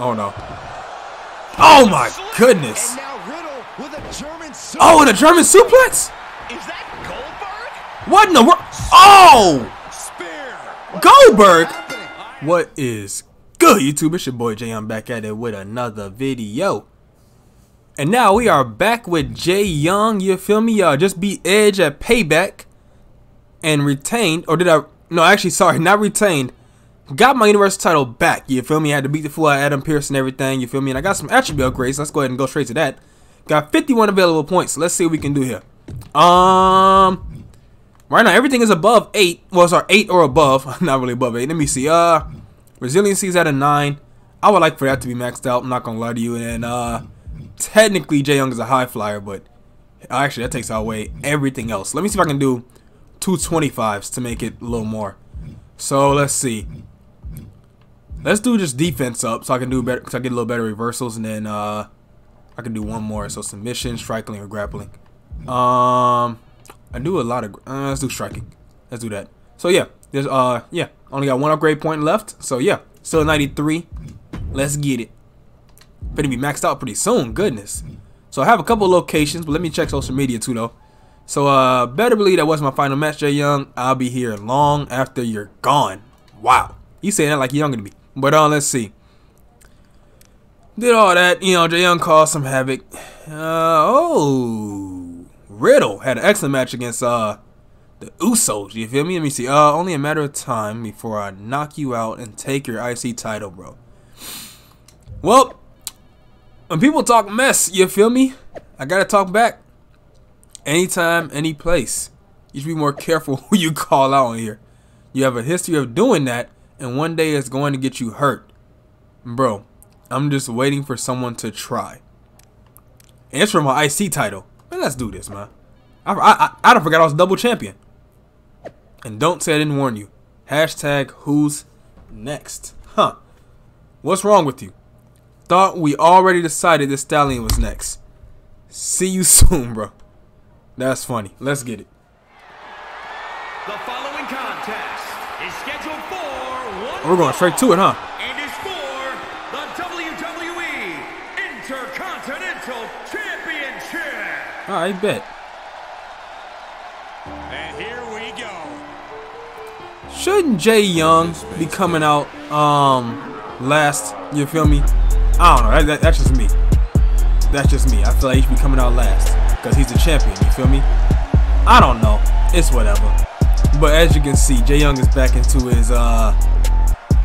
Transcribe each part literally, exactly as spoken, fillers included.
Oh no. Oh my goodness. Oh, and a German suplex? Is that Goldberg? What in the world? Oh! Goldberg? What is good, YouTube? It's your boy Jay. I'm back at it with another video. And now we are back with JYoung, you feel me? Y'all just beat Edge at Payback and retained, or did I? No, actually, sorry, not retained. Got my Universal title back, you feel me? I had to beat the fool out of Adam Pearce and everything, you feel me? And I got some attribute upgrades, so let's go ahead and go straight to that. Got fifty-one available points, so let's see what we can do here. Um, right now, everything is above eight. Well, sorry, eight or above. Not really above eight. Let me see. Uh, Resiliency is at a nine. I would like for that to be maxed out. I'm not going to lie to you. And uh, technically, JYoung is a high flyer, but actually, that takes away everything else. Let me see if I can do two twenty-fives to make it a little more. So, let's see. Let's do just defense up so I can do better, because I get a little better reversals, and then uh, I can do one more. So submission, striking, or grappling. Um, I do a lot of. Uh, let's do striking. Let's do that. So yeah, there's uh yeah, only got one upgrade point left. So yeah, still ninety-three. Let's get it. Better be maxed out pretty soon. Goodness. So I have a couple locations, but let me check social media too though. So uh, better believe that was my final match, JYoung. I'll be here long after you're gone. Wow, you saying that like you're younger than me. But uh, let's see. Did all that, you know, JYoung caused some havoc. Uh, oh, Riddle had an excellent match against uh, the Usos, you feel me? Let me see. Uh, only a matter of time before I knock you out and take your I C title, bro. Well, when people talk mess, you feel me? I gotta talk back. Anytime, any place. You should be more careful who you call out on here. You have a history of doing that, and one day it's going to get you hurt. Bro, I'm just waiting for someone to try. And it's for my I C title. Man, let's do this, man. I, I, I, I forgot I was double champion. And don't say I didn't warn you. Hashtag who's next. Huh. What's wrong with you? Thought we already decided this stallion was next. See you soon, bro. That's funny. Let's get it. The following contest is scheduled for... We're going straight to it, huh? And it's for the W W E Intercontinental Championship. All right, bet. And here we go. Shouldn't JYoung be coming out um last? You feel me? I don't know. That, that, that's just me. That's just me. I feel like he should be coming out last because he's the champion. You feel me? I don't know. It's whatever. But as you can see, JYoung is back into his uh.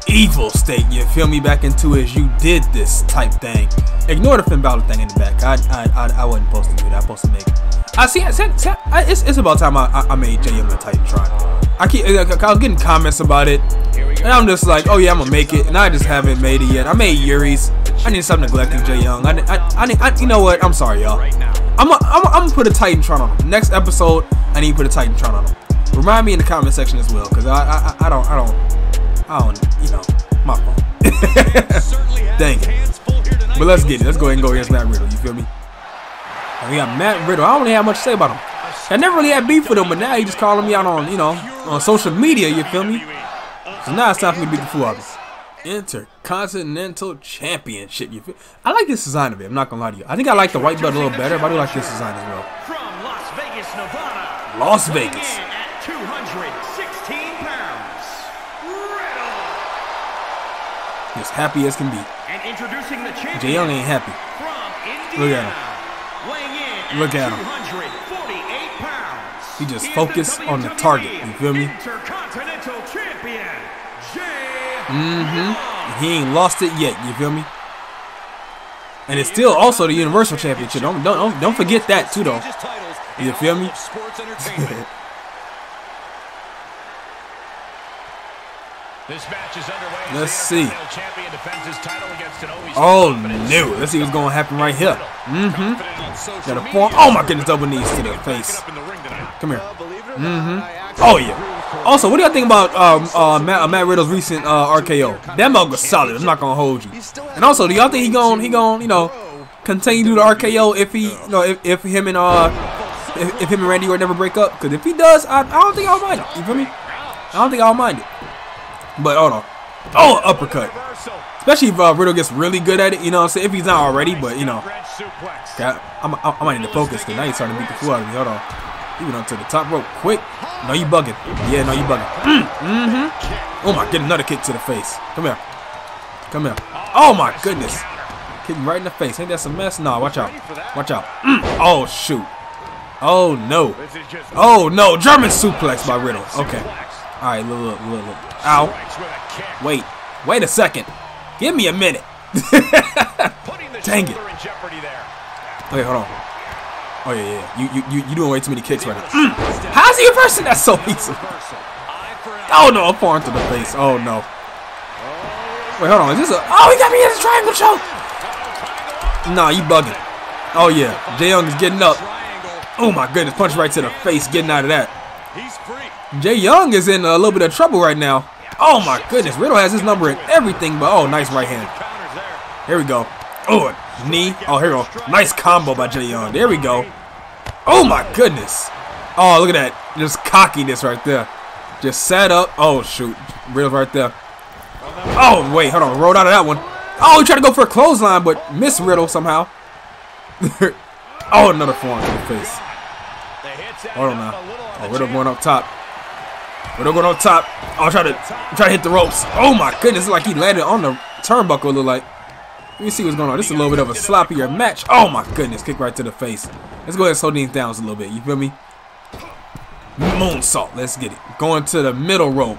evil state, you feel me? Back into is you did this type thing. Ignore the Finn Balor thing in the back. I I I, I wasn't supposed to do that. I was supposed to make it. I see. I said it's it's about time I I made JYoung a Titantron. I keep I was getting comments about it, and I'm just like, oh yeah, I'm gonna make it, and I just haven't made it yet. I made Yuri's. I need to stop neglecting JYoung. I I I, need, I you know what? I'm sorry, y'all. I'm a, I'm a, I'm gonna put a Titantron on him. Next episode, I need to put a Titantron on him. Remind me in the comment section as well, cause I I I don't I don't. I don't, you know, my fault. Dang it. But let's get it. Let's go ahead and go against Matt Riddle. You feel me? And we got Matt Riddle. I don't really have much to say about him. I never really had beef with him, but now he just calling me out on, you know, on social media. You feel me? So now it's time for me to beat the fool out of him. Intercontinental Championship. You feel? I like this design of it. I'm not gonna lie to you. I think I like the white belt a little better, but I do like this design as well. From Las Vegas, Nevada. Las Vegas. As happy as can be. And introducing the champion, JYoung ain't happy. From Indiana, look at him. Weighing in look at him. Pounds, he just focused on the target. You feel me? Intercontinental champion, mm-hmm. He ain't lost it yet. You feel me? And it's still also the Universal Championship. Don't don't don't forget that too, though. You feel me? This match is underway. Let's see. Oh no! Let's see what's going to happen right here. Mm-hmm. Got a form. Oh my goodness! Double knees to the face. Come here. Mm-hmm. Oh yeah. Also, what do y'all think about um, uh, Matt, uh, Matt Riddle's recent uh, R K O? That mug was solid. I'm not gonna hold you. And also, do y'all think he gonna he gonna you know continue to do the R K O if he you know if, if him and uh if, if him and Randy Orton never break up? Because if he does, I, I don't think I'll mind it. You feel me? I don't think I'll mind it. But hold on, Oh, uppercut. Especially if uh, Riddle gets really good at it, you know what I'm saying? If he's not already, but, you know. God, I'm, I'm, I might need to focus because now he's starting to beat the fool out of me. Hold on. He went up to the top rope quick. No, you bugging. Yeah, no, you bugging. Mm-hmm. Oh, my. Get another kick to the face. Come here. Come here. Oh, my goodness. Kick him right in the face. Ain't that some mess? Nah, watch out. Watch out. Mm. Oh, shoot. Oh, no. Oh, no. German suplex by Riddle. Okay. All right, look, look, look, look. Ow. Wait. Wait a second. Give me a minute. Dang it. Okay, hold on. Oh, yeah, yeah. You, you, you doing way too many kicks right now. Mm. How's he reversing? That's so easy. Oh, no. A forearm to the face. Oh, no. Wait, hold on. Is this a... Oh, he got me in his triangle choke. Nah, you bugging. Oh, yeah. JYoung is getting up. Oh, my goodness. Punch right to the face. Getting out of that. JYoung is in a little bit of trouble right now. Oh, my goodness. Riddle has his number in everything, but oh, nice right hand. Here we go. Oh, knee. Oh, here we go. Nice combo by JYoung. There we go. Oh, my goodness. Oh, look at that. Just cockiness right there. Just sat up. Oh, shoot. Riddle right there. Oh, wait. Hold on. Rolled out of that one. Oh, he tried to go for a clothesline, but missed Riddle somehow. Oh, another forearm to the face. Hold on now. Oh, Riddle going up top. Riddle going up top. Oh, try to try to hit the ropes. Oh my goodness, like he landed on the turnbuckle. Look like. Let me see what's going on. This is a little bit of a sloppier match. Oh my goodness, kick right to the face. Let's go ahead and slow things down a little bit. You feel me? Moonsault. Let's get it. Going to the middle rope.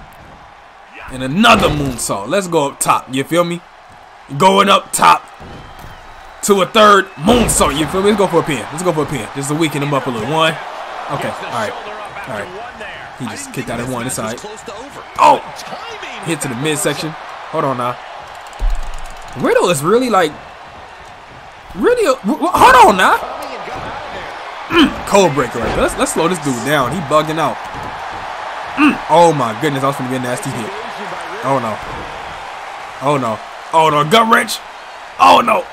And another moonsault. Let's go up top. You feel me? Going up top. To a third moonsault. You feel me? Let's go for a pin. Let's go for a pin. Just to weaken him up a little. One. Okay. All right. All right. He just kicked out of one. It's all right. Oh! Hit to the midsection. Hold on now. Riddle is really like... Really... Hold on now. Mm, cold breaker right there. Let's, let's slow this dude down. He bugging out. Mm, oh my goodness. I was going to get nasty hit. Oh no. Oh no. Oh no. Gut wrench. Oh no.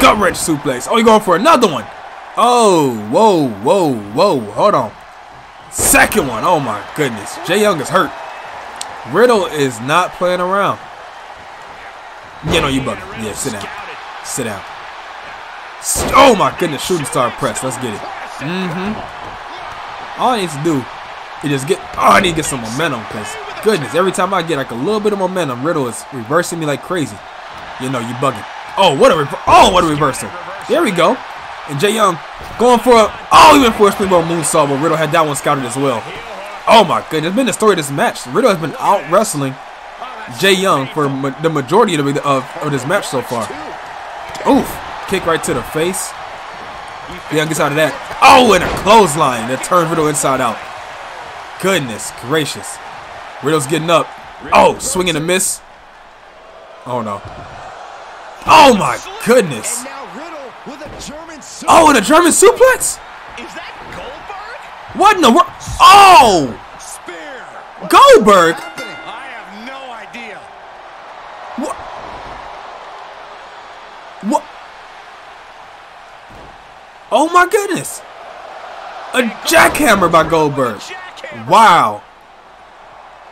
Gut wrench suplex. Oh, you're going for another one. Oh. Whoa. Whoa. Whoa. Hold on. Second one. Oh my goodness. JYoung is hurt. Riddle is not playing around. Yeah, no, you bugging. Yeah, sit down. Sit down. Oh my goodness. Shooting star press. Let's get it. Mm-hmm. All I need to do is just get... Oh, I need to get some momentum because, goodness, every time I get like a little bit of momentum, Riddle is reversing me like crazy. You know, you bugging. Oh, what a... Oh, what a reversal. There we go. And JYoung going for a... Oh, he went for a springboard moonsault, but Riddle had that one scouted as well. Oh, my goodness. It's been the story of this match. Riddle has been out-wrestling JYoung for ma the majority of, the, of, of this match so far. Oof. Kick right to the face. JYoung gets out of that. Oh, and a clothesline that turned Riddle inside out. Goodness gracious. Riddle's getting up. Oh, swinging a miss. Oh, no. Oh, my goodness. Oh, and a German suplex? Is that Goldberg? What in the world? Oh! Spear. Goldberg? I have no idea. What? What? Oh my goodness. A jackhammer by Goldberg. Wow.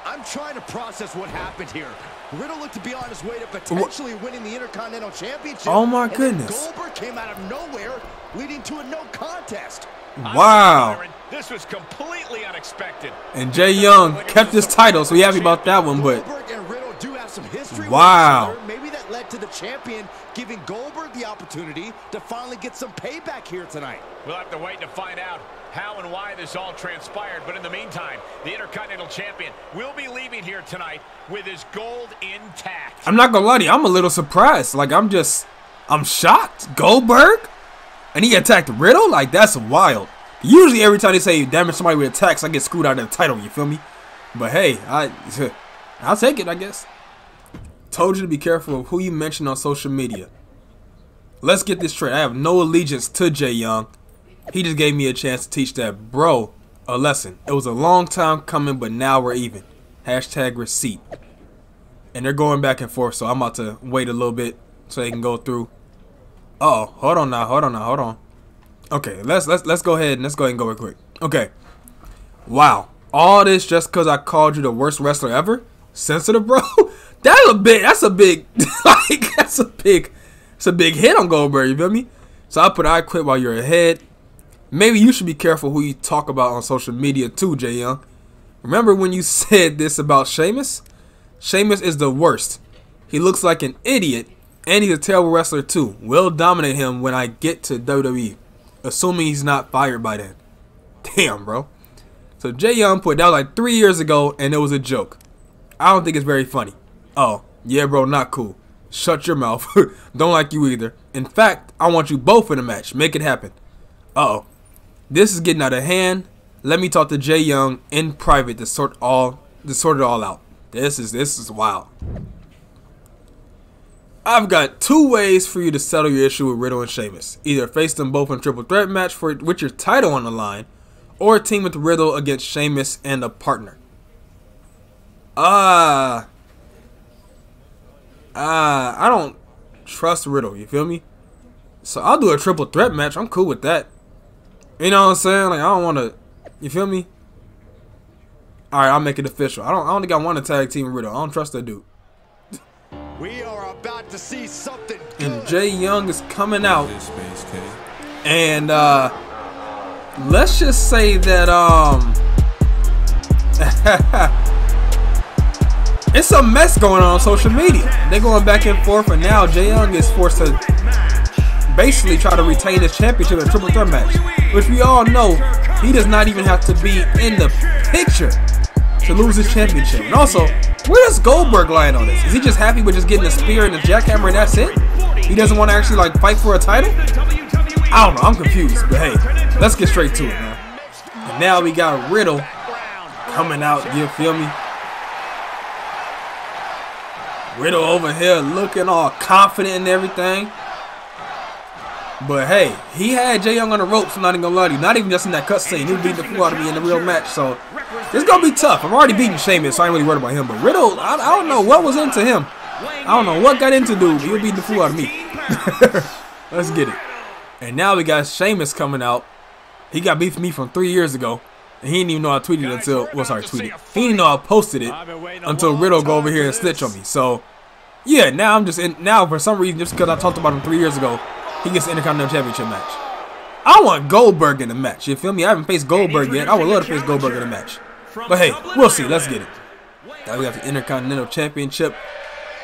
I'm trying to process what happened here. Riddle looked to be on his way to potentially winning the Intercontinental Championship. Oh my goodness. Goldberg came out of nowhere, leading to a no contest. Wow. This was completely unexpected. And JYoung kept his title, so we happy about that one, but Goldberg and Riddle do have some history. Wow. Maybe that led to the champion giving Goldberg the opportunity to finally get some payback here tonight. We'll have to wait to find out how and why this all transpired, but in the meantime, the Intercontinental Champion will be leaving here tonight with his gold intact. I'm not gonna lie to you, I'm a little surprised. Like, I'm just, I'm shocked. Goldberg? And he attacked Riddle? Like, that's wild. Usually every time they say damage somebody with attacks, I get screwed out of the title, you feel me? But hey, I, I'll take it, I guess. Told you to be careful of who you mention on social media. Let's get this straight. I have no allegiance to JYoung. He just gave me a chance to teach that bro a lesson. It was a long time coming, but now we're even. Hashtag receipt. And they're going back and forth, so I'm about to wait a little bit so they can go through. Uh oh, hold on now, hold on now, hold on. Okay, let's let's let's go ahead and let's go ahead and go real quick. Okay. Wow. All this just because I called you the worst wrestler ever? Sensitive, bro? That's a big. That's a big. Like that's a big. It's a big hit on Goldberg. You feel me? So I put I quit while you're ahead. Maybe you should be careful who you talk about on social media too, JYoung. Remember when you said this about Sheamus? Sheamus is the worst. He looks like an idiot, and he's a terrible wrestler too. Will dominate him when I get to W W E, assuming he's not fired by then. Damn, bro. So JYoung put that was like three years ago, and it was a joke. I don't think it's very funny. Oh, yeah, bro, not cool. Shut your mouth. Don't like you either. In fact, I want you both in a match. Make it happen. Uh-oh. This is getting out of hand. Let me talk to JYoung in private to sort all to sort it all out. This is this is wild. I've got two ways for you to settle your issue with Riddle and Sheamus. Either face them both in a triple threat match for with your title on the line, or team with Riddle against Sheamus and a partner. Ah. Uh, Uh, I don't trust Riddle, you feel me? So I'll do a triple threat match. I'm cool with that. You know what I'm saying? Like I don't want to, you feel me? All right, I'll make it official. I don't. I don't think I want to tag team Riddle. I don't trust that dude. We are about to see something. Good. And JYoung is coming out. And uh, let's just say that um, it's a mess going on on social media. They're going back and forth, and now JYoung is forced to basically try to retain his championship in a triple threat match, which we all know he does not even have to be in the picture to lose his championship. And also, where does Goldberg lie on this? Is he just happy with just getting a spear and a jackhammer and that's it? He doesn't want to actually like fight for a title? I don't know. I'm confused, but hey, let's get straight to it, man. And now we got Riddle coming out. You feel me? Riddle over here looking all confident and everything. But hey, he had JYoung on the ropes, I'm not even gonna lie to you. Not even just in that cutscene. He was beating the fool out of me in the real match. So it's gonna be tough. I'm already beating Sheamus, so I ain't really worried about him. But Riddle, I, I don't know what was into him. I don't know what got into dude, but he was beating the fool out of me. Let's get it. And now we got Sheamus coming out. He got beef with me from three years ago. And he didn't even know I tweeted until, well, sorry, tweeted. He didn't know I posted it until Riddle go over here and snitch on me. So, yeah, now I'm just in, now for some reason, just because I talked about him three years ago, he gets the Intercontinental Championship match. I want Goldberg in the match, you feel me? I haven't faced Goldberg yet. I would love to face Goldberg in the match. But hey, we'll see, let's get it. Now we got the Intercontinental Championship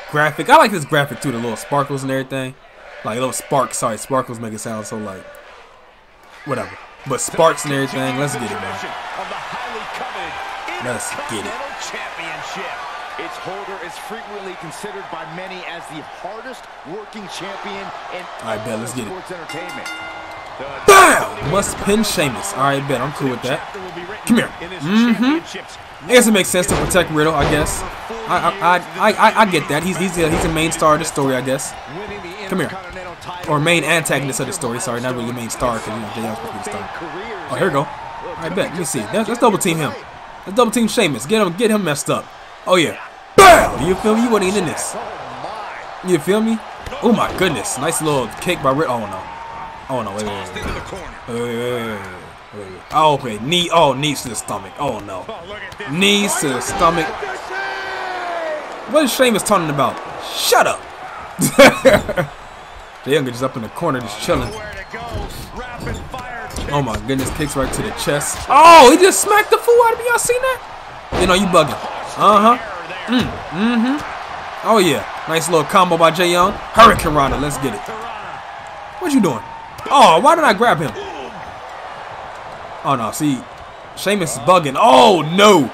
graphic. I like this graphic too, the little sparkles and everything. Like little sparks, sorry, sparkles make it sound so like, whatever. But sparks and everything, let's get it, man. Let's get it. Its holder is frequently considered by many as the hardest working champion in all right, bet, let's get it. Bam! Must pin Sheamus. All right, bet, I'm cool with that. Come here. Mm-hmm. I guess it makes sense to protect Riddle, I guess. I I I I, I get that. He's he's a, he's a main star of the story, I guess. Come here. Or main antagonist of the story, sorry, not really main star, because you know JYoung's supposed to be the star. Oh, here we go. Alright, bet. Let me see. Let's, let's double team him. Let's double team Sheamus. Get him, get him messed up. Oh yeah. BAM! You feel me? You wasn't even in this. You feel me? Oh my goodness. Nice little kick by Riddle. Oh no. Oh no, wait, wait, wait, wait. Wait, wait, wait, wait, wait. Oh, okay. Knee oh knees to the stomach. Oh no. Knees to the stomach. What is Sheamus talking about? Shut up! JYoung just up in the corner, just chilling. Oh my goodness, kicks right to the chest. Oh, he just smacked the fool out of me. Y'all seen that? You know, you bugging. Uh huh. Mm, mm hmm. Oh yeah, nice little combo by JYoung. Hurricane Rana, let's get it. What you doing? Oh, why did I grab him? Oh no, see, Sheamus is bugging. Oh no.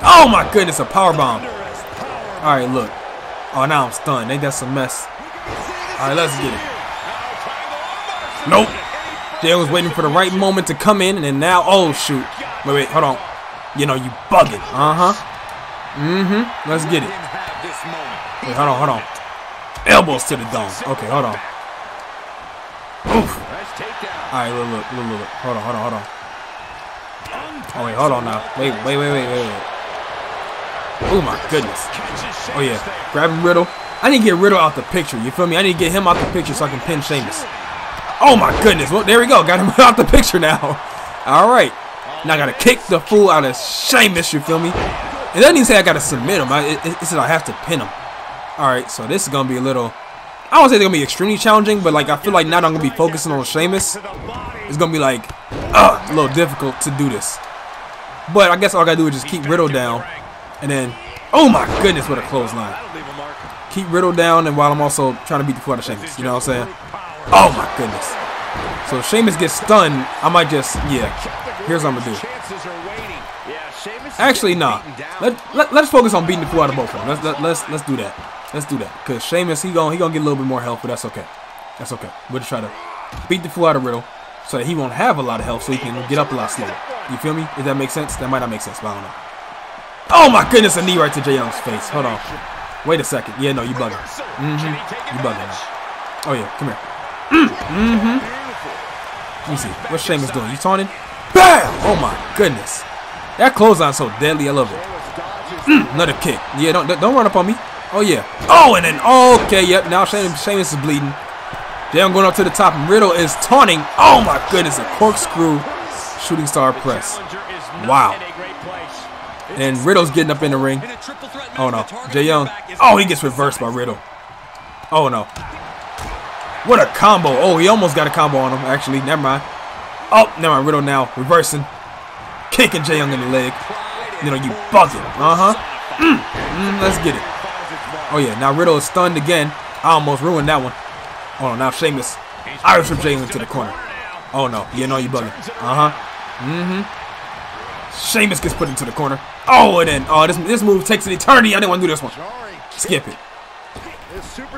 Oh my goodness, a power bomb. All right, look. Oh, now I'm stunned. Ain't that some mess? All right, let's get it. Nope. JYoung was waiting for the right moment to come in, and then now, oh shoot. Wait, wait, hold on. You know, you bugging. Uh-huh. Mm-hmm. Let's get it. Wait, hold on, hold on. Elbows to the dome. Okay, hold on. Oof. All right, look, look, look, look. Hold on, hold on, hold on. Oh, wait, hold on now. Wait, wait, wait, wait, wait, wait. Oh, my goodness. Oh, yeah. Grabbing Riddle. I need to get Riddle out the picture, you feel me? I need to get him out the picture so I can pin Sheamus. Oh my goodness, well, there we go, got him out the picture now. All right, now I gotta kick the fool out of Sheamus, you feel me? It doesn't even say I gotta submit him, I, it, it says I have to pin him. Alright, so this is going to be a little... I don't say they're going to be extremely challenging, but like I feel like now that I'm going to be focusing on Sheamus, it's going to be like uh, a little difficult to do this. But I guess all I got to do is just keep Riddle down. And then... Oh my goodness, what a clothesline. Keep Riddle down, and while I'm also trying to beat the fuck out of Sheamus. You know what I'm saying? Oh my goodness. So if Sheamus gets stunned, I might just... Yeah, here's what I'm going to do. Actually, nah. Let, let, let's focus on beating the fuck out of both of them. Let's, let, let's, let's do that. Let's do that. Because Sheamus, he gonna, he gonna get a little bit more health, but that's okay. That's okay. We'll just try to beat the fuck out of Riddle so that he won't have a lot of health so he can get up a lot slower. You feel me? If that makes sense? That might not make sense, but I don't know. Oh my goodness, a knee right to JYoung's face. Hold on. Wait a second. Yeah, no, you bugging. Mm-hmm. You bugging. Oh yeah, come here. Mm-hmm. Let me see. What's Sheamus doing? You taunting? Bam! Oh my goodness. That clothesline's so deadly. I love it. Mm, another kick. Yeah, don't don't run up on me. Oh yeah. Oh, and then okay, yep. Now Sheamus, Sheamus is bleeding. JYoung going up to the top, and Riddle is taunting. Oh my goodness, a corkscrew shooting star press. Wow. And Riddle's getting up in the ring. Oh no, JYoung. Oh, he gets reversed by Riddle. Oh no. What a combo. Oh, he almost got a combo on him. Actually, never mind. Oh, never mind. Riddle now reversing. Kicking JYoung in the leg. You know, you bugging. Uh-huh. Mm. Mm, let's get it. Oh, yeah. Now Riddle is stunned again. I almost ruined that one. Hold on. Now Sheamus. Irish from JYoung into the corner. Oh, no. Yeah, no, you bugging. Uh-huh. Mm-hmm. Sheamus gets put into the corner. Oh, and then. Oh, this, this move takes an eternity. I didn't want to do this one. Skip it.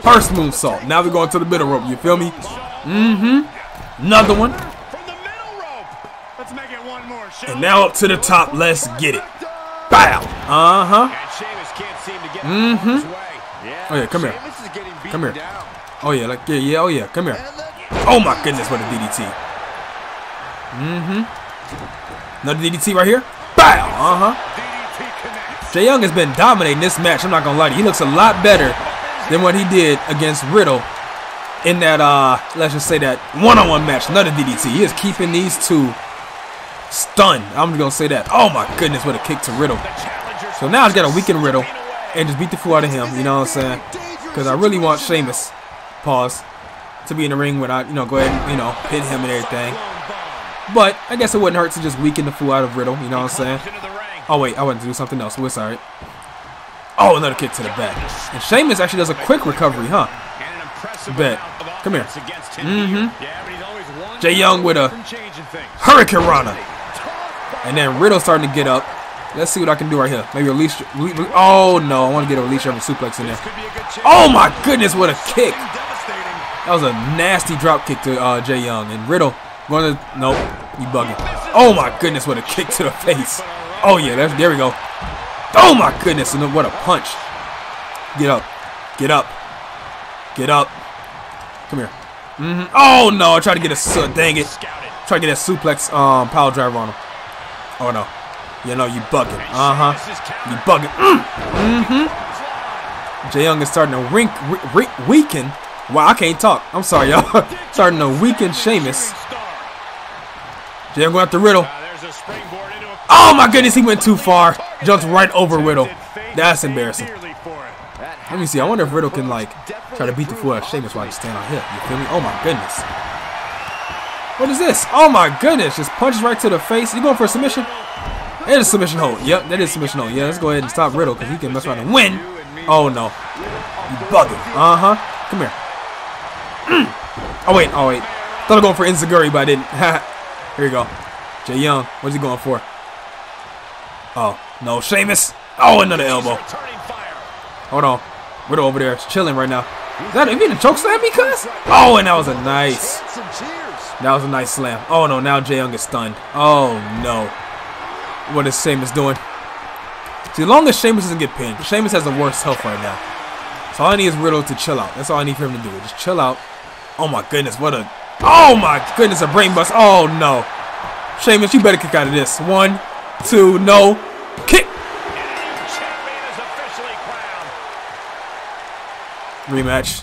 First moonsault. Now we're going to the middle rope. You feel me? Mm-hmm. Another one. And now up to the top. Let's get it. Bow. Uh-huh. Mm-hmm. Oh, yeah. Come here. Come here. Oh, yeah. Like, yeah, yeah. Oh, yeah. Come here. Oh, my goodness. What a D D T. Mm-hmm. Another D D T right here. Bow. Uh-huh. JYoung has been dominating this match. I'm not going to lie to you. He looks a lot better than what he did against Riddle in that, uh, let's just say that one-on-one match. Another D D T. He is keeping these two stunned. I'm gonna say that. Oh my goodness, what a kick to Riddle. So now he's got a weakened Riddle and just beat the fool out of him. You know what I'm saying? Because I really want Sheamus, pause, to be in the ring when I, you know, go ahead and, you know, hit him and everything. But I guess it wouldn't hurt to just weaken the fool out of Riddle. You know what I'm saying? Oh wait, I wanted to do something else. We're sorry. Oh, another kick to the back. And Sheamus actually does a quick recovery, huh? Bet. Come here. Mm-hmm. JYoung with a Hurricane Rana. And then Riddle starting to get up. Let's see what I can do right here. Maybe release. Oh no, I want to get a release of a suplex in there. Oh my goodness, what a kick! That was a nasty drop kick to uh, JYoung. And Riddle going to nope, you bugging. Oh my goodness, what a kick to the face! Oh yeah, that's, there we go. Oh my goodness, and then what a punch! Get up, get up, get up. Come here. Mm-hmm. Oh no, I tried to get a dang it. Try to get that suplex um, power driver on him. Oh no. You know, you bugging. Uh huh. You bugging. Mm hmm. JYoung is starting to rink, rink, weaken. Wow, I can't talk. I'm sorry, y'all. Starting to weaken Sheamus. JYoung going after Riddle. Oh my goodness, he went too far. Jumped right over Riddle. That's embarrassing. Let me see. I wonder if Riddle can, like, try to beat the fool out of Sheamus while he's standing on him. You feel me? Oh my goodness. What is this? Oh my goodness. Just punches right to the face. You going for a submission? It is submission hold. Yep, that is submission hold. Yeah, let's go ahead and stop Riddle because he can mess around and win. Oh no. You bugging. Uh-huh. Come here. Mm. Oh wait, oh wait. Thought I was going for Enziguri, but I didn't. Here you go. JYoung. What's he going for? Oh, no. Sheamus. Oh, another elbow. Hold on. Riddle over there. It's chilling right now. Is that even a choke slam because? Oh, and that was a nice. That was a nice slam. Oh no, now JYoung is stunned. Oh no. What is Sheamus doing? See, as long as Sheamus doesn't get pinned, Sheamus has the worst health right now. So all I need is Riddle to chill out. That's all I need for him to do. Just chill out. Oh my goodness, what a... Oh my goodness, a brain bust. Oh no. Sheamus, you better kick out of this. One, two, no. Kick! Rematch.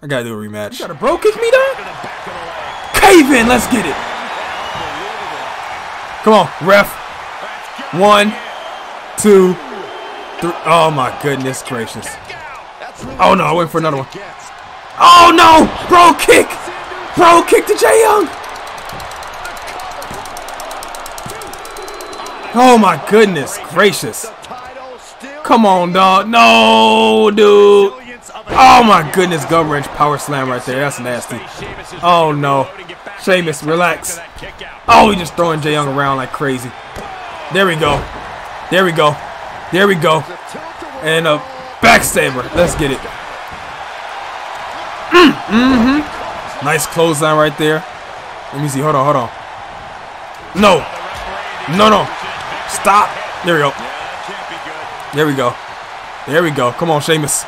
I gotta do a rematch. You gotta bro kick me, dog? Even. Let's get it. Come on, ref. One, two, three. Oh my goodness gracious. Oh no, I went for another one. Oh no! Bro kick! Bro kick to JYoung! Oh my goodness gracious. Come on, dog. No, dude. Oh my goodness, gum wrench power slam right there. That's nasty. Oh no. Sheamus, relax. Oh, he's just throwing JYoung around like crazy. There we go. There we go. There we go. And a back saber. Let's get it. Mm-hmm. Nice clothesline right there. Let me see. Hold on, hold on. No. No, no. Stop. There we go. There we go. There we go. Come on, Sheamus.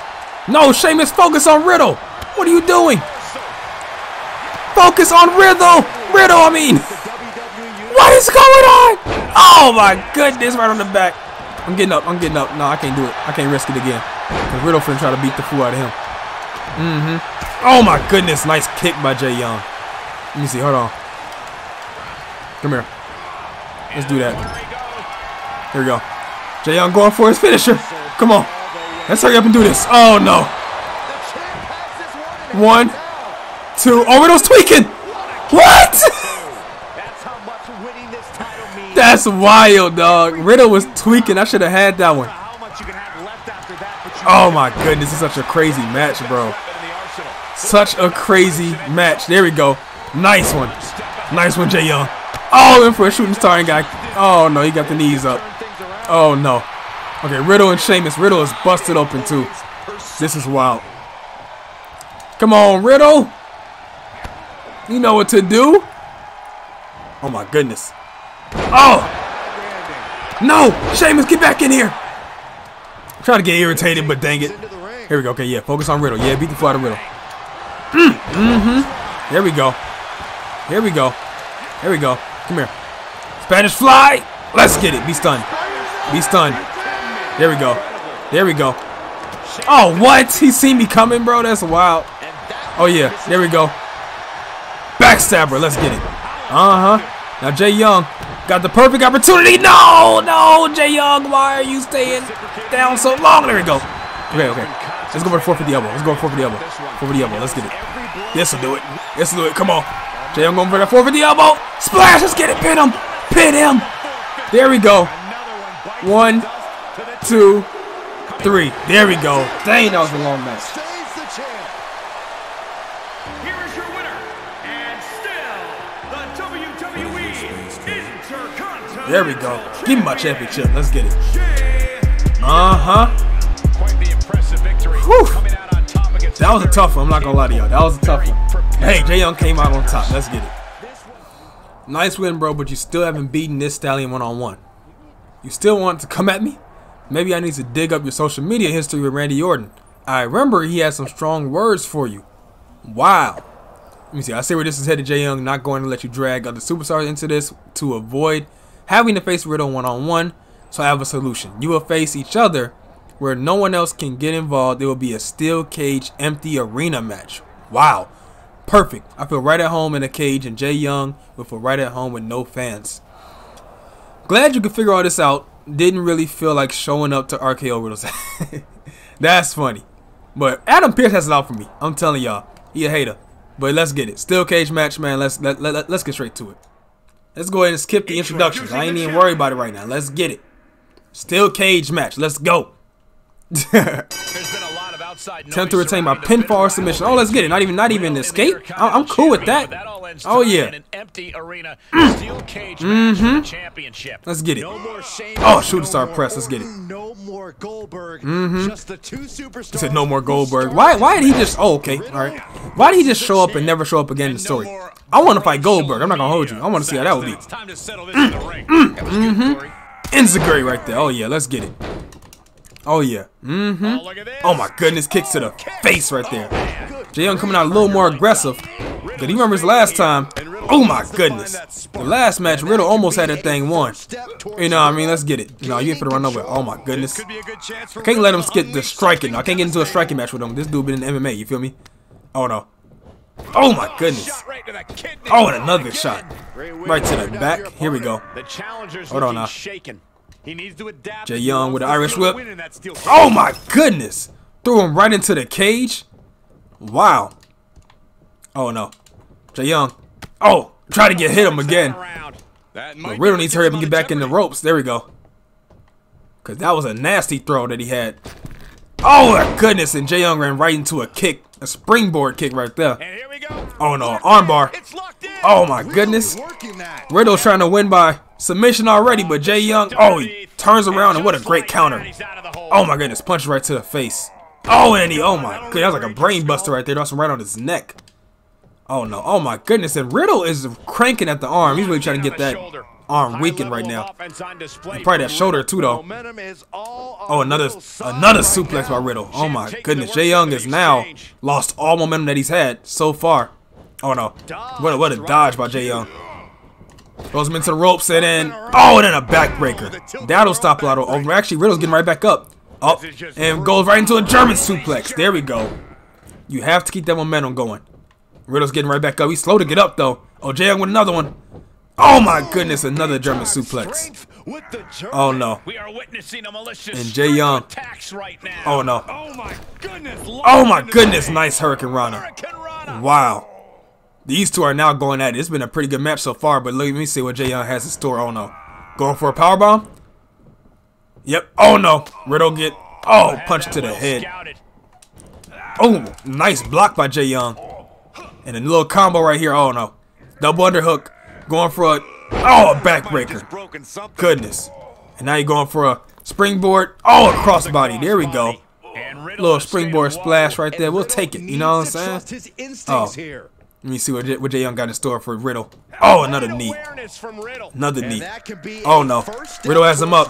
No, Sheamus, focus on Riddle. What are you doing? Focus on Riddle. Riddle, I mean. What is going on? Oh, my goodness. Right on the back. I'm getting up. I'm getting up. No, I can't do it. I can't risk it again. Because Riddle finna try to beat the fool out of him. Mm-hmm. Oh, my goodness. Nice kick by JYoung. Let me see. Hold on. Come here. Let's do that. Here we go. JYoung going for his finisher. Come on. Let's hurry up and do this. Oh, no. One. Two. Oh, Riddle's tweaking. What? That's wild, dog. Riddle was tweaking. I should have had that one. Oh, my goodness. This is such a crazy match, bro. Such a crazy match. There we go. Nice one. Nice one, JYoung. Oh, in for a shooting star and guy. Oh, no. He got the knees up. Oh, no. Okay, Riddle and Sheamus. Riddle is busted open, too. This is wild. Come on, Riddle. You know what to do. Oh, my goodness. Oh! No! Sheamus, get back in here! I'm trying to get irritated, but dang it. Here we go. Okay, yeah. Focus on Riddle. Yeah, beat the fly to Riddle. Mm, mm-hmm. There we go. Here we go. Here we go. Come here. Spanish fly! Let's get it. Be stunned. Be stunned. There we go. There we go. Oh, what? He seen me coming, bro? That's wild. Oh, yeah. There we go. Backstabber. Let's get it. Uh-huh. Now, JYoung got the perfect opportunity. No, no, JYoung, why are you staying down so long? There we go. Okay, okay. Let's go for the four fifty elbow. Let's go for the elbow. four fifty elbow. Let's get it. This will do it. This will do it. Come on. JYoung going for that four fifty elbow. Splash. Let's get it. Pin him. Pin him. There we go. One, two, three. There we go. Dang, that was a long match. There we go. Give me my championship. Let's get it. Uh-huh. That was a tough one. I'm not going to lie to y'all. That was a tough one. Hey, JYoung came out on top. Let's get it. Nice win, bro, but you still haven't beaten this stallion one-on-one. You still want to come at me? Maybe I need to dig up your social media history with Randy Orton. I remember he had some strong words for you. Wow. Let me see. I see where this is headed, JYoung. Not going to let you drag other superstars into this to avoid having to face Riddle one-on-one, so I have a solution. You will face each other where no one else can get involved. It will be a steel cage empty arena match. Wow. Perfect. I feel right at home in a cage, and JYoung will feel right at home with no fans. Glad you could figure all this out. Didn't really feel like showing up to R K O Riddle's. That's funny. But Adam Pearce has it out for me. I'm telling y'all. He a hater. But let's get it. Steel cage match, man. Let's, let, let, let's get straight to it. Let's go ahead and skip the introductions. I ain't even worried about it right now. Let's get it. Steel cage match. Let's go. Attempt to retain by pinfall or submission. Oh, let's get it. Not even, not even escape. I'm cool with that. Oh yeah. Mm-hmm. Let's get it. Oh, shooting star press. Let's get it. Mm-hmm. He said no more Goldberg. Why? Why did he just? Oh, okay. All right. Why did he just show up and never show up again in the story? I want to fight Goldberg. I'm not gonna hold you. I want to see how that would be. Mm-hmm. Enziguri right there. Oh yeah. Let's get it. Oh yeah. Mm-hmm. Oh my goodness. Kicks to the face right there. JYoung coming out a little more aggressive. But he remembers last time. Oh my goodness. The last match, Riddle almost had that thing won. You know what I mean? Let's get it. No, you ain't finna run over. Oh my goodness. I can't let him skip the striking. I can't get into a striking match with him. This dude been in M M A. You feel me? Oh no. Oh my goodness. Oh, and another shot. Right to the back. Here we go. Hold on now. JYoung with the Irish whip. Oh my goodness. Threw him right into the cage. Wow. Oh, no. JYoung. Oh, try to get hit him again. But Riddle needs to hurry up and get back in the ropes. There we go. Because that was a nasty throw that he had. Oh, my goodness. And JYoung ran right into a kick. A springboard kick right there. And here we go. Oh, no. Armbar. Oh, my goodness. Riddle's trying to win by submission already, but JYoung, oh, he turns around, and what a great counter. Oh, my goodness. Punches right to the face. Oh, and he, oh, my goodness. That was like a brain buster right there. That was right on his neck. Oh, no. Oh, my goodness. And Riddle is cranking at the arm. He's really trying to get that arm weakened right now. And probably that shoulder, too, though. Oh, another another suplex by Riddle. Oh, my goodness. JYoung has now lost all momentum that he's had so far. Oh, no. What a, what a dodge by JYoung. Throws him into the ropes and then, oh, and then a backbreaker. That'll stop a lot of, oh, actually, Riddle's getting right back up. Up and goes right into a German suplex. There we go. You have to keep that momentum going. Riddle's getting right back up. He's slow to get up, though. Oh, JYoung with another one. Oh, my goodness, another German suplex. Oh, no. And JYoung. Oh, no. Oh, my goodness, nice Hurricane Rana. Wow. These two are now going at it. It's been a pretty good match so far, but let me see what JYoung has in store. Oh, no. Going for a powerbomb? Yep. Oh, no. Riddle get... Oh, punch to the head. Oh, nice block by JYoung. And a little combo right here. Oh, no. Double underhook. Going for a... Oh, a backbreaker. Goodness. And now you're going for a springboard. Oh, a crossbody. There we go. Little springboard splash right there. We'll take it. You know what I'm saying? Oh. Let me see what, J what JYoung got in store for Riddle. Oh, another knee. Another knee. Oh, no. Riddle has him up.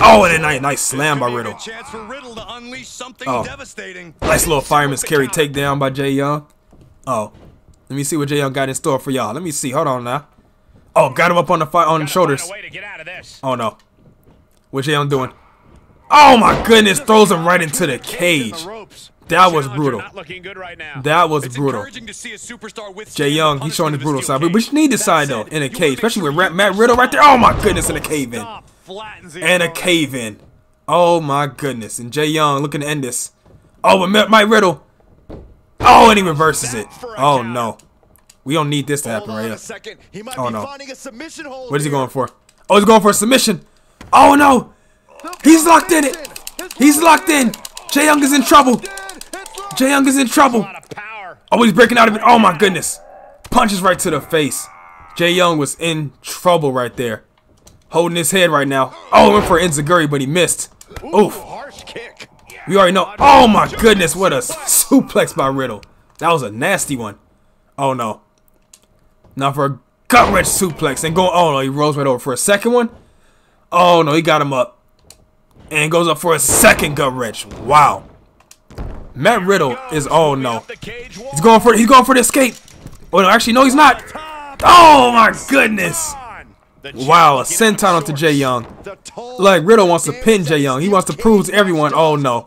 Oh, and a nice, nice slam by Riddle. Oh. Nice little fireman's carry takedown by JYoung. Oh. Let me see what JYoung got in store for y'all. Let me see. Hold on now. Oh, got him up on the fi on the shoulders. Oh, no. What JYoung doing? Oh, my goodness. Throws him right into the cage. That was brutal. That was brutal. JYoung, he's showing his brutal side. But you need this side, though, in a cage. Especially with Matt Riddle right there. Oh, my goodness, in a cave-in. And a cave-in. Oh, my goodness. And JYoung looking to end this. Oh, but Matt Riddle. Oh, and he reverses it. Oh, no. We don't need this to happen right here. Oh, no. What is he going for? Oh, he's going for a submission. Oh, no. He's locked in it. He's locked in. JYoung is in trouble. JYoung is in trouble. Oh, he's breaking out of it. Oh, my goodness. Punches right to the face. JYoung was in trouble right there. Holding his head right now. Oh, went for Enziguri, but he missed. Oof. We already know. Oh, my goodness. What a suplex by Riddle. That was a nasty one. Oh, no. Now for a gut wrench suplex. And going. Oh, no. He rolls right over for a second one. Oh, no. He got him up. And goes up for a second gut wrench. Wow. Matt Riddle is, oh no, he's going for he's going for the escape. Oh no, actually no, he's not. Oh my goodness! Wow, a senton onto JYoung. Like Riddle wants to pin JYoung. He wants to prove to everyone. Oh no,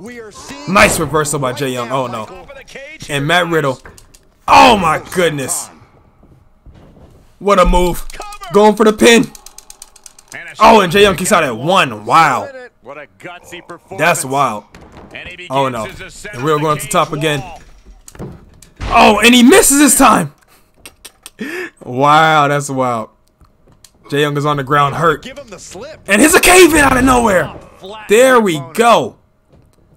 nice reversal by JYoung. Oh no, and Matt Riddle. Oh my goodness! What a move! Going for the pin. Oh, and JYoung kicks out at one. Wow, that's wild. Oh no, and we're going to the top again. Oh, and he misses this time. Wow, that's wild. JYoung is on the ground hurt. And here's a cave-in out of nowhere. There we go.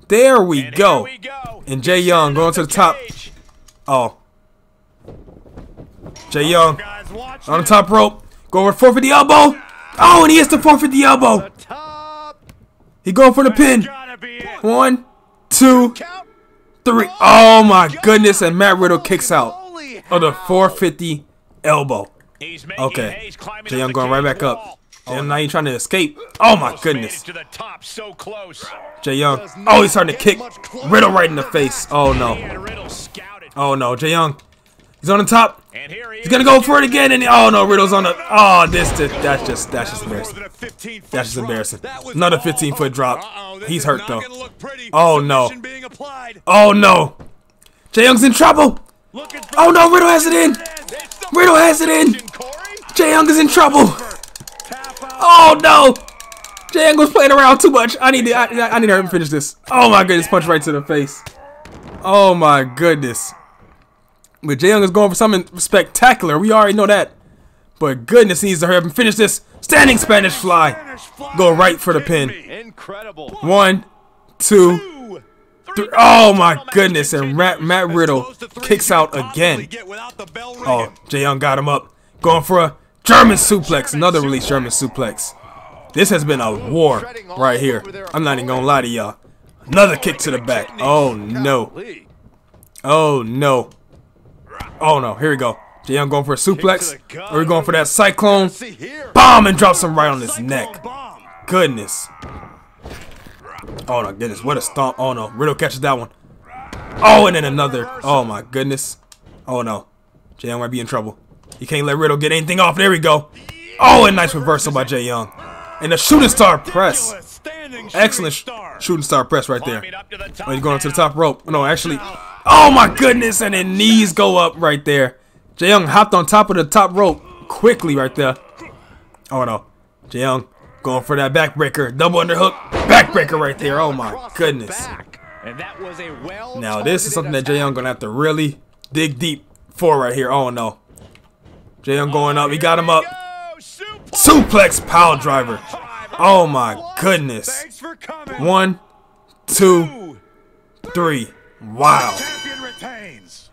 There we go. And JYoung going to the top. Oh. JYoung on the top rope. Go over four fifty elbow. Oh, and he hits the four fifty elbow. He going for the pin. One, two, three. Oh my goodness! And Matt Riddle kicks out of the four fifty elbow. Okay, JYoung going right back up. And now he's trying to escape. Oh my goodness! JYoung. Oh, he's starting to kick Riddle right in the face. Oh no. Oh no, JYoung. He's on the top. He's gonna go for it again, and oh no, Riddle's on the. Oh, this, this that's just that's just embarrassing. That's just embarrassing. Another fifteen foot drop. He's hurt though. Oh no. Oh no. JYoung's in trouble. Oh no, Riddle has it in. Riddle has it in. JYoung is in trouble. Oh no. Jangle's playing around too much. I need to, I, I need to hurry and finish this. Oh my goodness, punch right to the face. Oh my goodness. But JYoung is going for something spectacular. We already know that. But goodness, he needs to hurry up and finish this. Standing Spanish fly. Go right for the pin. Incredible. One, two, three. Oh my goodness. And Matt Riddle kicks out again. Oh, JYoung got him up. Going for a German suplex. Another release German suplex. This has been a war right here. I'm not even going to lie to y'all. Another kick to the back. Oh no. Oh no. Oh no. Here we go. JYoung going for a suplex. Or we're going for that cyclone. Bomb and drops him right on his neck. Goodness. Oh my goodness. What a stomp. Oh no. Riddle catches that one. Oh, and then another. Oh my goodness. Oh no. JYoung might be in trouble. He can't let Riddle get anything off. There we go. Oh, and nice reversal by JYoung. And a shooting star press. Excellent sh shooting star press right there. Oh, he's going up to the top rope. No, actually. Oh my goodness. And then knees go up right there. JYoung hopped on top of the top rope quickly right there. Oh no. JYoung going for that backbreaker. Double underhook. Backbreaker right there. Oh my goodness. Now this is something that JYoung gonna have to really dig deep for right here. Oh no. JYoung going up. He got him up. Suplex pile driver. Oh my goodness. One, two, three. Wow.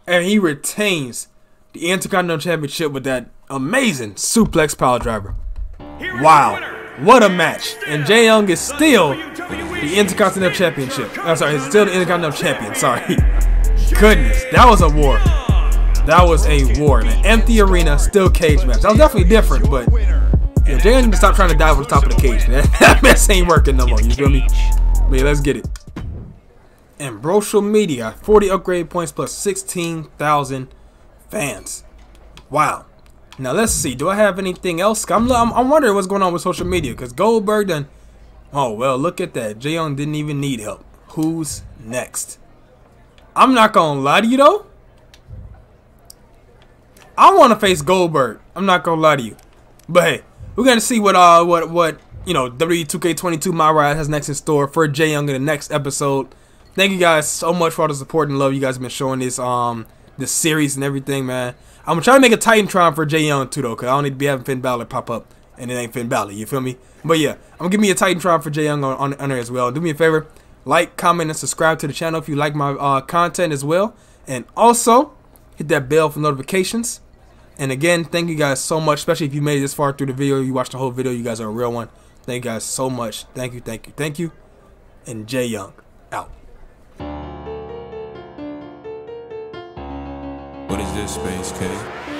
And he retains the Intercontinental Championship with that amazing suplex pile driver. Wow, what a match! And JYoung is still the Intercontinental Championship. I'm oh, sorry, he's still the Intercontinental Champion. Sorry. Goodness, that was a war. That was a war in an empty arena, still cage match. That was definitely different, but yeah, JYoung needs to stop trying to dive on the top of the cage, man. That mess ain't working no more. You feel me? Man, yeah, let's get it. Ambrosial Media, forty upgrade points plus sixteen thousand. Fans. Wow. Now let's see. Do I have anything else? I'm, I'm, I'm wondering what's going on with social media because Goldberg done. Oh, well, look at that. JYoung didn't even need help. Who's next? I'm not going to lie to you, though. I want to face Goldberg. I'm not going to lie to you. But hey, we're going to see what, uh, what, what, you know, W W E two K twenty-two MyRise has next in store for JYoung in the next episode. Thank you guys so much for all the support and love you guys have been showing this, um, the series and everything, man. I'm gonna try to make a Titantron for JYoung too, though, because I don't need to be having Finn Balor pop up, and it ain't Finn Balor, you feel me? But yeah, I'm gonna give me a Titantron for JYoung on, on, on there as well. Do me a favor, like, comment, and subscribe to the channel if you like my uh, content as well, and also hit that bell for notifications. And again, thank you guys so much, especially if you made it this far through the video, you watched the whole video, you guys are a real one. Thank you guys so much. Thank you, thank you, thank you. And JYoung out. What is this, Spazekoupe?